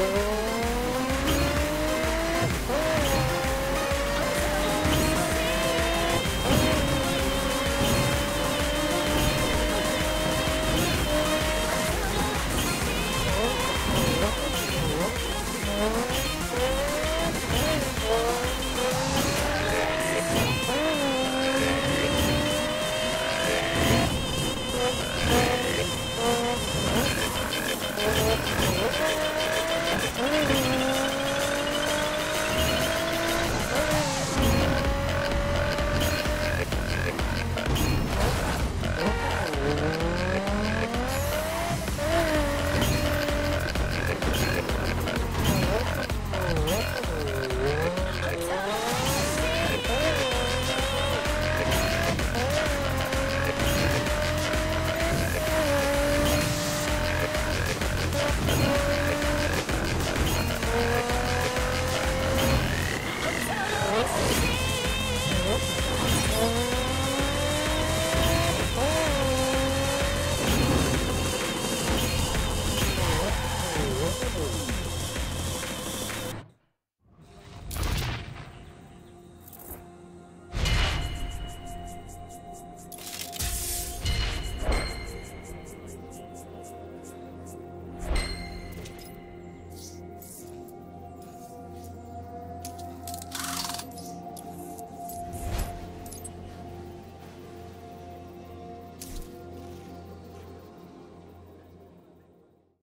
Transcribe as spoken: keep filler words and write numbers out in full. Oh.